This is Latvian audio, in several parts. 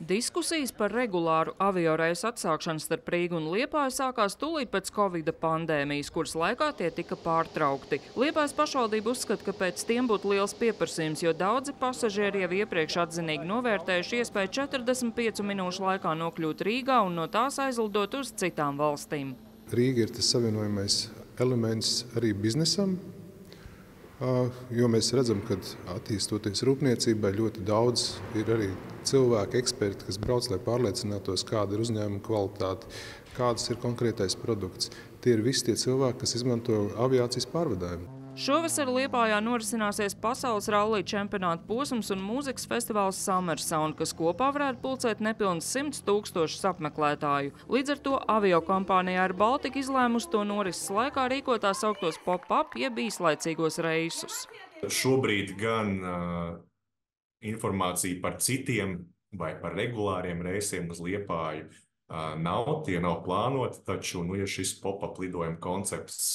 Diskusijas par regulāru avioreisu atsākšanu starp Rīgu un Liepāju sākās tūlīt pēc Covid pandēmijas, kuras laikā tie tika pārtraukti. Liepājas pašvaldība uzskata, ka pēc tiem būtu liels pieprasījums, jo daudzi pasažieri jau iepriekš atzinīgi novērtējuši iespēju 45 minūšu laikā nokļūt Rīgā un no tās aizlidot uz citām valstīm. Rīga ir tas savienojamais elements arī biznesam, jo mēs redzam, ka attīstoties rūpniecībai ļoti daudz ir arī cilvēki, eksperti, kas brauc, lai pārliecinātos, kāda ir uzņēmuma kvalitāte, kādas ir konkrētais produkts. Tie ir visi tie cilvēki, kas izmanto aviācijas pārvadājumu. Šovasar Liepājā norisināsies pasaules rallija čempionāta posms un mūzikas festivāls Summersound, kas kopā varētu pulcēt nepilns 100 000 apmeklētāju. Līdz ar to aviokompānija airBaltic izlēmusi to norises laikā rīkot tā sauktos pop-up, jeb īslaicīgos reisus. Šobrīd gan informācija par citiem vai par regulāriem reisiem uz Liepāju nav, tie nav plānoti, taču, ja šis pop-up lidojuma koncepts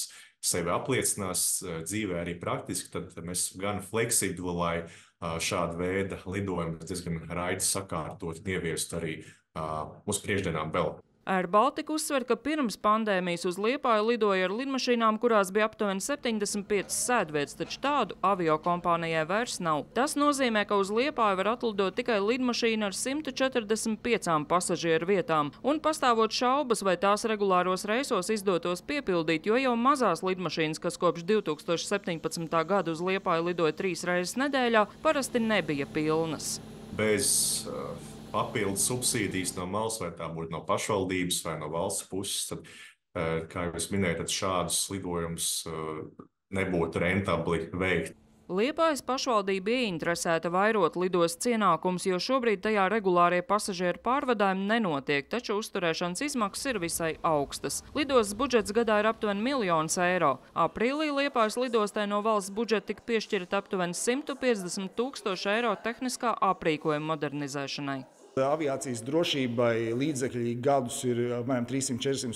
sevi apliecinās dzīvē arī praktiski, tad mēs gan fleksibli, lai šāda veida lidojumus diezgan raiti sakārtot un ieviest arī uz priekšdienām vēl. airBaltic uzsver, ka pirms pandēmijas uz Liepāju lidoja ar lidmašīnām, kurās bija aptuveni 75 sēdvietas, taču tādu aviokompānijai vairs nav. Tas nozīmē, ka uz Liepāju var atlidot tikai lidmašīna ar 145 pasažieru vietām, un pastāvot šaubas, vai tās regulāros reisos izdotos piepildīt, jo jau mazās lidmašīnas, kas kopš 2017. gada uz Liepāju lidoja 3 reizes nedēļā, parasti nebija pilnas. Bez papildus subsīdijas no malas, vai tā būtu no pašvaldības vai no valsts puses, tad, kā jau es minēju, tad šādus lidojumus nebūtu rentabli veikt. Liepājas pašvaldība ieinteresēta vairot lidos cienākums, jo šobrīd tajā regulārie pasažieru pārvadājumi nenotiek, taču uzturēšanas izmaksas ir visai augstas. Lidos budžets gadā ir aptuveni 1 000 000 eiro. Aprīlī Liepājas lidostai no valsts budžeta tika piešķirta aptuveni 150 000 eiro tehniskā aprīkojuma modernizēšanai. Aviācijas drošībai līdzekļi gadus ir apmēram 300–400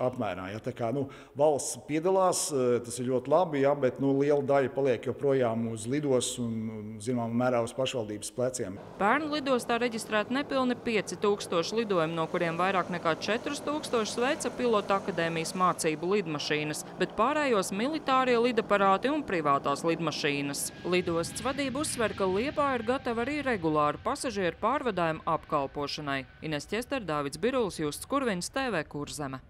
000 apmērā. Ja, tā kā, valsts piedalās, tas ir ļoti labi, ja, bet liela daļa paliek joprojām uz lidos un zinām mērā uz pašvaldības pleciem. Pērn lidostā reģistrēta nepilni 5000 lidojumu, no kuriem vairāk nekā 4000 veica pilota akadēmijas mācību lidmašīnas, bet pārējos militārie lidaparāti un privātās lidmašīnas. Lidostas vadība uzsver, ka Liepāja ir gatava arī regulāru pasažieru pārvadājumu apkalpošanai. Ines Čester, Dāvids Birulis, Justs Kurvins, TV Kurzeme.